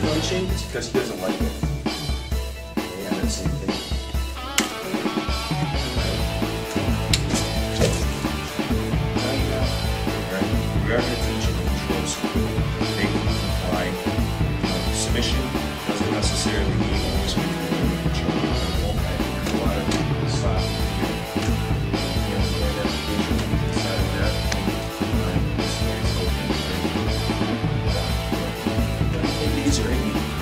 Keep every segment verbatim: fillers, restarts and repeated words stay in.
punching is because he doesn't like it. Okay, I'm the same thing. Right now, right? We are going to teach him control school. They comply. Like, submission doesn't necessarily mean always going to be in control. A lot of people stop. You know, the identification inside of that.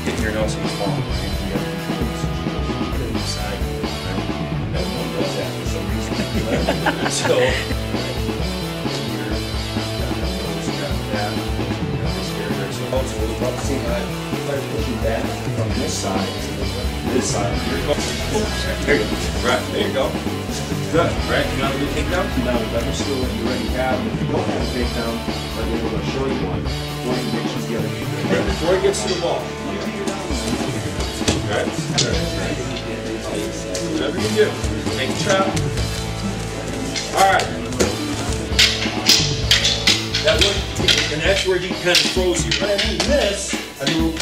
If you're not so small, right? You have to control the situation. Put it inside, right? No one does that for some reason. So, here, got that nose, got that, got this here, right? So, also, we're about the same height. If I push it back from this side to this side, here you go. There you go. Right, there you go. Good, right? You know how to do takedown? No, that's still what you already have. If you don't have a takedown, I'm able to show you one. Before he gets to the ball, you do your rounds. Right? Whatever you do, make a trap. Alright. That one, and that's where he kind of throws you. But I do this, I do